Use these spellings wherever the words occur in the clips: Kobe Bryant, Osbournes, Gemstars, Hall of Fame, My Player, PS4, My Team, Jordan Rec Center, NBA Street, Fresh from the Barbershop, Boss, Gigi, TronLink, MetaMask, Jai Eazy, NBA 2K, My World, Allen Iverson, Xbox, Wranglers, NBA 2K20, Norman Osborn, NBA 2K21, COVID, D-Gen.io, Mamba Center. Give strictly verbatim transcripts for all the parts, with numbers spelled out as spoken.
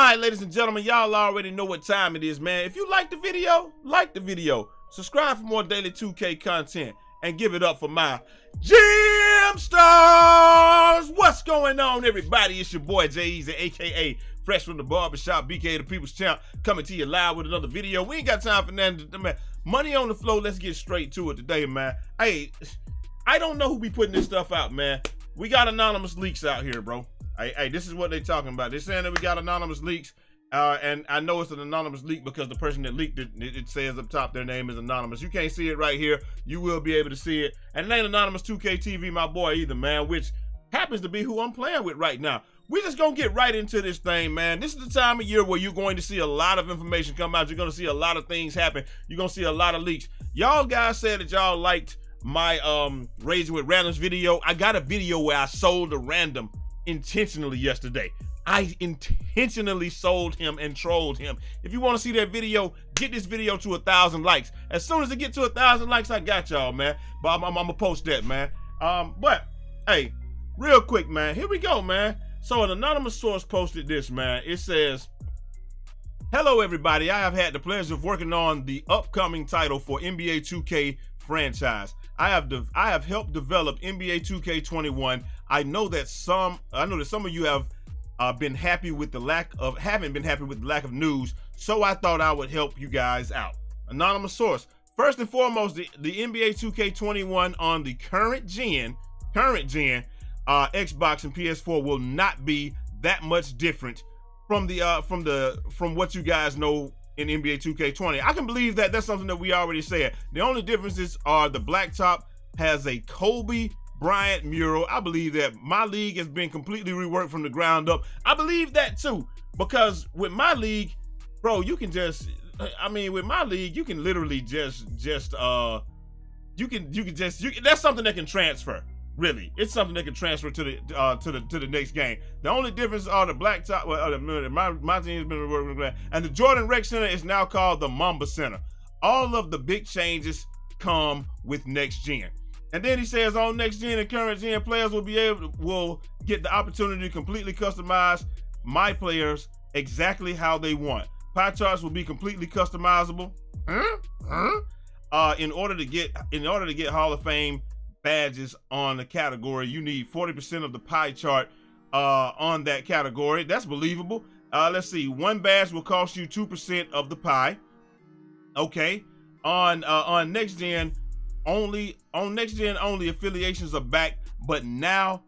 All right, ladies and gentlemen, y'all already know what time it is, man. If you like the video, like the video. Subscribe for more daily two K content. And give it up for my Gemstars. What's going on, everybody? It's your boy, Jai Eazy, a k a. Fresh from the Barbershop, B K the People's Champ, coming to you live with another video. We ain't got time for nothing. Man, money on the floor. Let's get straight to it today, man. Hey, I don't know who be putting this stuff out, man. We got anonymous leaks out here, bro. Hey, hey, this is what they talking about. They're saying that we got anonymous leaks. Uh, and I know it's an anonymous leak because the person that leaked it, it, it says up top their name is anonymous. You can't see it right here. You will be able to see it. And it ain't anonymous two K T V, my boy, either, man, which happens to be who I'm playing with right now. We're just going to get right into this thing, man. This is the time of year where you're going to see a lot of information come out. You're going to see a lot of things happen. You're going to see a lot of leaks. Y'all guys said that y'all liked my um, Raising with Randoms video. I got a video where I sold a random intentionally yesterday. I intentionally sold him and trolled him. If you want to see that video, get this video to a thousand likes. As soon as it get to a thousand likes, I got y'all, man. But I'm, I'm, I'm gonna post that, man. Um, but hey, real quick, man. Here we go, man. So an anonymous source posted this, man. It says, "Hello, everybody. I have had the pleasure of working on the upcoming title for N B A two K franchise. I have I have helped develop N B A two K twenty-one. I know that some I know that some of you have." I've uh, been happy with the lack of, haven't been happy with the lack of news, so I thought I would help you guys out. Anonymous source. First and foremost, the, the N B A two K twenty-one on the current gen, current gen, uh, Xbox and P S four will not be that much different from the uh, from the from what you guys know in N B A two K twenty. I can believe that. That's something that we already said. The only differences are the blacktop has a Kobe Bryant mural. I believe that. My League has been completely reworked from the ground up. I believe that too, because with My League, bro, you can just, I mean, with My League, you can literally just, just, uh, you can, you can just, you, that's something that can transfer. Really, it's something that can transfer to the, uh, to the, to the next game. The only difference are the blacktop. Well, my, my team has been reworked from the ground, and the Jordan Rec Center is now called the Mamba Center. All of the big changes come with next gen. And then he says, on next gen and current gen, players will be able to, will get the opportunity to completely customize My Players exactly how they want. Pie charts will be completely customizable uh, in order to get in order to get Hall of Fame badges on the category. You need forty percent of the pie chart uh, on that category. That's believable. Uh, let's see. One badge will cost you two percent of the pie. Okay. On uh, on next gen. Only on next gen, only affiliations are back, but now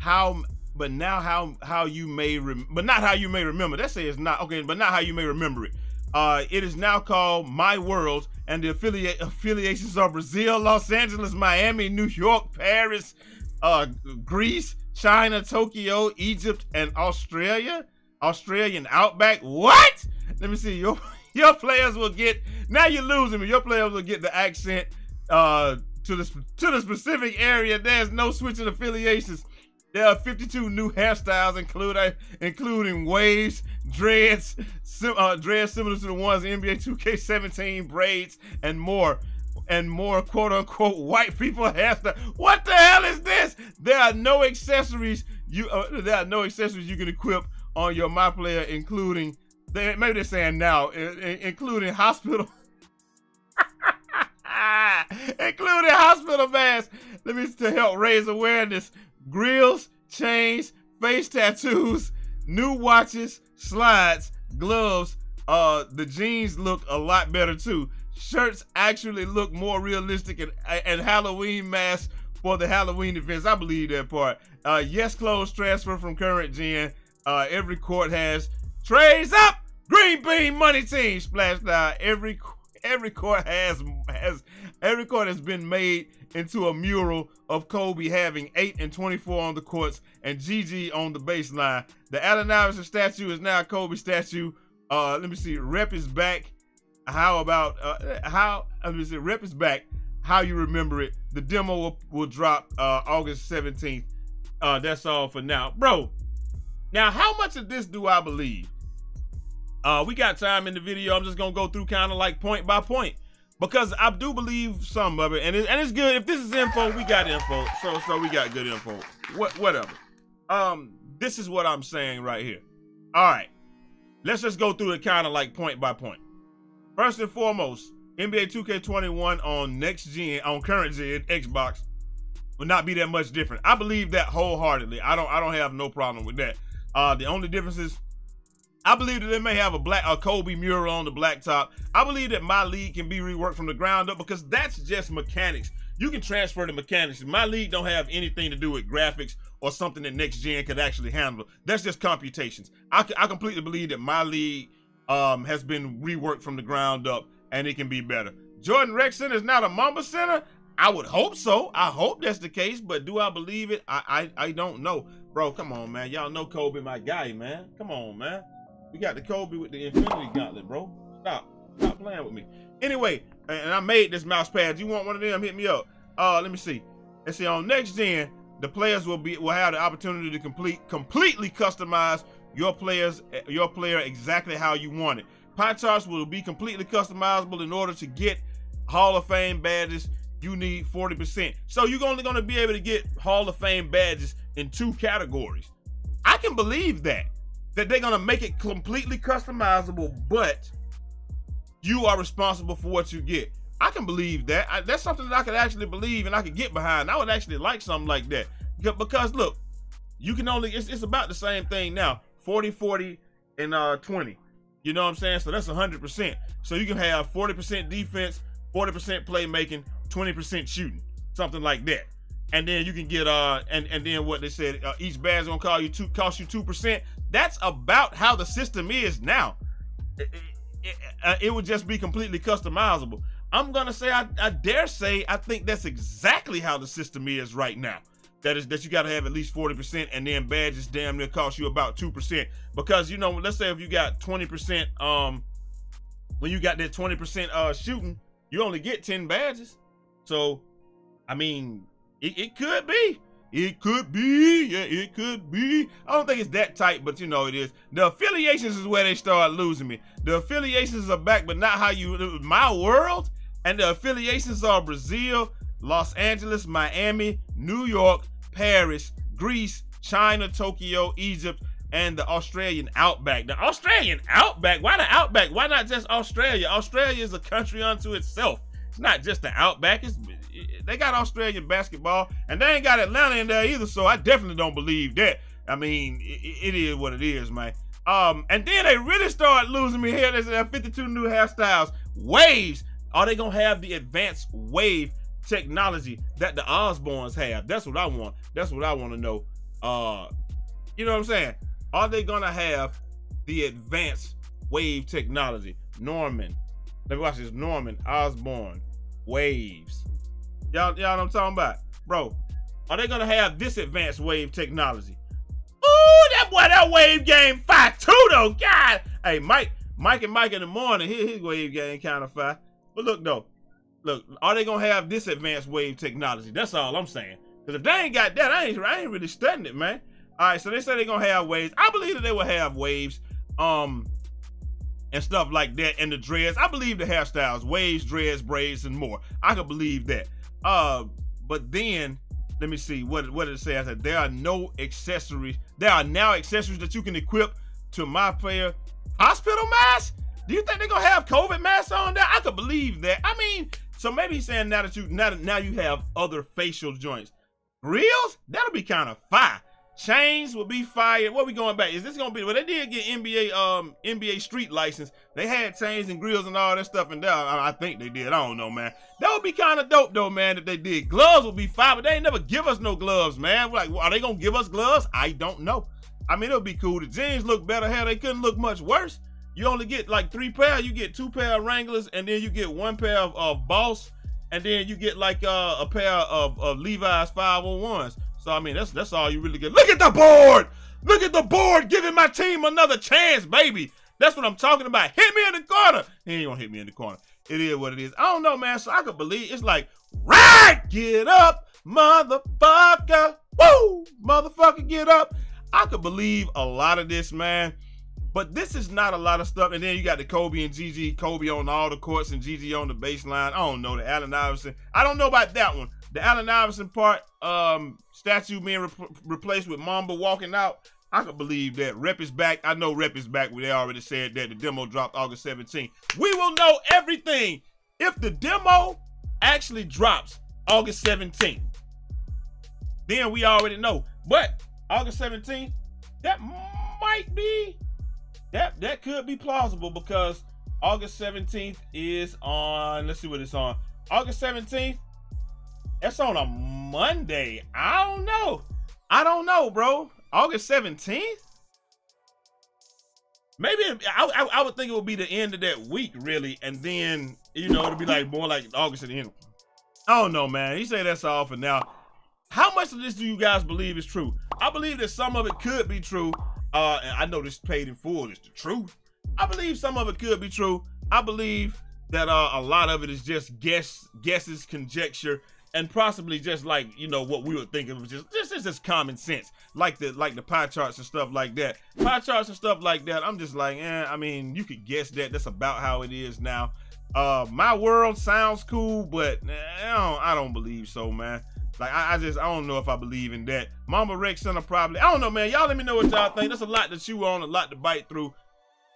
how, but now how, how you may, rem, but not how you may remember. That says not okay, but not how you may remember it. Uh, it is now called My World, and the affiliate affiliations are Brazil, Los Angeles, Miami, New York, Paris, uh, Greece, China, Tokyo, Egypt, and Australia. Australian Outback. What? Let me see. Your your players will get. Now you're losing me. Your players will get the accent. Uh, to the to the specific area. There's no switching affiliations. There are fifty-two new hairstyles, including including waves, dreads, sim, uh, dreads similar to the ones in N B A two K seventeen, braids, and more, and more quote unquote white people hairstyle. What the hell is this? There are no accessories you uh, there are no accessories you can equip on your My Player, including they, maybe they're saying now, uh, including hospital. Including hospital masks, let me to help raise awareness. Grills, chains, face tattoos, new watches, slides, gloves. Uh, the jeans look a lot better too. Shirts actually look more realistic, and and Halloween masks for the Halloween events. I believe that part. Uh, yes, clothes transfer from current gen. Uh, every court has trays up. Green bean money team splashed out every. Every court has, has every court has been made into a mural of Kobe having eight and twenty-four on the courts and Gigi on the baseline. The Allen Iverson statue is now a Kobe statue. Uh, let me see. Rep is back. How about uh, how? Let me see. Rep is back. How you remember it? The demo will, will drop uh, August seventeenth. Uh, that's all for now, bro. Now, how much of this do I believe? Uh, we got time in the video. I'm just going to go through kind of like point by point because I do believe some of it. And, it. and it's good. If this is info, we got info. So so we got good info. What Whatever. Um, this is what I'm saying right here. All right. Let's just go through it kind of like point by point. First and foremost, N B A two K twenty-one on next gen, on current gen Xbox will not be that much different. I believe that wholeheartedly. I don't I don't have no problem with that. Uh, the only difference is I believe that they may have a black a Kobe mural on the blacktop. I believe that My League can be reworked from the ground up because that's just mechanics. You can transfer the mechanics. My League don't have anything to do with graphics or something that next gen could actually handle. That's just computations. I, I completely believe that My League um, has been reworked from the ground up and it can be better. Jordan Rec Center is not a Mamba Center? I would hope so. I hope that's the case, but do I believe it? I, I, I don't know. Bro, come on, man. Y'all know Kobe, my guy, man. Come on, man. We got the Kobe with the Infinity Gauntlet, bro. Stop. Stop playing with me. Anyway, and I made this mouse pad. You want one of them? Hit me up. Uh, let me see. Let's see. On next gen, the players will be will have the opportunity to complete completely customize your players your player exactly how you want it. Pie charts will be completely customizable in order to get Hall of Fame badges. You need forty percent. So you're only going to be able to get Hall of Fame badges in two categories. I can believe that. That they're going to make it completely customizable, but you are responsible for what you get. I can believe that. I, that's something that I could actually believe and I could get behind. I would actually like something like that. Because look, you can only, it's, it's about the same thing now. forty, forty, and twenty. You know what I'm saying? So that's one hundred percent. So you can have forty percent defense, forty percent playmaking, twenty percent shooting, something like that. And then you can get, uh, and, and then what they said, uh, each badge is gonna call you two, cost you two percent. That's about how the system is now. It, it, it, it would just be completely customizable. I'm gonna say, I, I dare say, I think that's exactly how the system is right now. That is, that you gotta have at least forty percent and then badges damn near cost you about two percent. Because, you know, let's say if you got twenty percent, um, when you got that twenty percent uh, shooting, you only get ten badges. So, I mean, it, it could be. It could be. Yeah, it could be. I don't think it's that tight, but you know it is. The affiliations is where they start losing me. The affiliations are back, but not how you... My World, and the affiliations are Brazil, Los Angeles, Miami, New York, Paris, Greece, China, Tokyo, Egypt, and the Australian Outback. The Australian Outback? Why the Outback? Why not just Australia? Australia is a country unto itself. It's not just the Outback. It's, it, they got Australian basketball, and they ain't got Atlanta in there either, so I definitely don't believe that. I mean, it, it is what it is, man. Um, and then they really start losing me here. There's fifty-two new hairstyles. Waves. Are they going to have the advanced wave technology that the Osbournes have? That's what I want. That's what I want to know. Uh, you know what I'm saying? Are they going to have the advanced wave technology? Norman. Let me watch this. Norman Osborn waves. Y'all, y'all know what I'm talking about, bro. Are they gonna have this advanced wave technology? Ooh, that boy, that wave game fire too, though. God, hey, Mike, Mike and Mike in the morning. His, his wave game kind of fire. But look though, look, are they gonna have this advanced wave technology? That's all I'm saying. Cause if they ain't got that, I ain't, I ain't really studying it, man. All right, so they say they gonna have waves. I believe that they will have waves. Um. And stuff like that, and the dreads. I believe the hairstyles, waves, dreads, braids, and more. I could believe that. Uh, but then, let me see, what, what did it say? I said, there are no accessories. There are now accessories that you can equip to My Player. Hospital mask? Do you think they're gonna have COVID masks on there? I could believe that. I mean, so maybe he's saying now that you, now, now you have other facial joints. Reels? That'll be kind of fire. Chains will be fired. What are we going back? Is this gonna be? Well, they did get N B A um N B A Street license. They had chains and grills and all that stuff, and I think they did. I don't know, man. That would be kind of dope though, man. If they did, gloves would be fired, but they ain't never give us no gloves, man. We're like, well, are they gonna give us gloves? I don't know. I mean, it'll be cool. The jeans look better. Hell, they couldn't look much worse. You only get like three pair. You get two pair of Wranglers, and then you get one pair of uh, Boss, and then you get like uh, a pair of, of Levi's five oh ones. So, I mean, that's that's all you really get. Look at the board. Look at the board giving my team another chance, baby. That's what I'm talking about. Hit me in the corner. He ain't gonna hit me in the corner. It is what it is. I don't know, man. So, I could believe it's like, right, get up, motherfucker. Woo, motherfucker, get up. I could believe a lot of this, man. But this is not a lot of stuff. And then you got the Kobe and Gigi. Kobe on all the courts and Gigi on the baseline. I don't know. The Allen Iverson. I don't know about that one. The Allen Iverson part, um, statue being re replaced with Mamba walking out. I can believe that. Rep is back. I know Rep is back. They already said that. The demo dropped August seventeenth. We will know everything if the demo actually drops August seventeenth. Then we already know. But August seventeenth, that might be, that, that could be plausible, because August seventeenth is on, let's see what it's on. August seventeenth, that's on a Monday. I don't know. I don't know, bro. August seventeenth? Maybe it, I, I, I would think it would be the end of that week, really. And then, you know, it'll be like more like August at the end. I don't know, man. You say that's all for now. How much of this do you guys believe is true? I believe that some of it could be true. Uh, and I know this paid in full is the truth. I believe some of it could be true. I believe that uh, a lot of it is just guess, guesses, conjecture, and possibly just like, you know, what we were thinking was just, this is just common sense. Like the like the pie charts and stuff like that. Pie charts and stuff like that, I'm just like, eh, I mean, you could guess that. That's about how it is now. Uh, My World sounds cool, but I don't, I don't believe so, man. Like, I, I just, I don't know if I believe in that. Mamba Rec Center probably. I don't know, man. Y'all let me know what y'all think. There's a lot to chew on, a lot to bite through.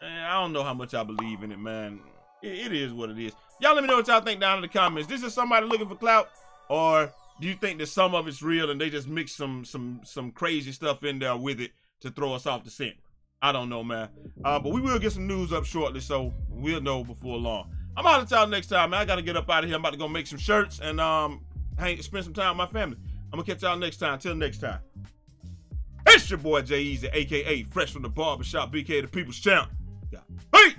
And I don't know how much I believe in it, man. It, it is what it is. Y'all let me know what y'all think down in the comments. This is somebody looking for clout? Or do you think that some of it's real and they just mix some some some crazy stuff in there with it to throw us off the scent? I don't know, man. Uh, but we will get some news up shortly, so we'll know before long. I'm out of town next time, man. I got to get up out of here. I'm about to go make some shirts and um, hang, spend some time with my family. I'm going to catch y'all next time. Till next time. It's your boy, Jai Eazy, a k a. Fresh from the Barbershop, B K the People's Champ. Yeah. Hey!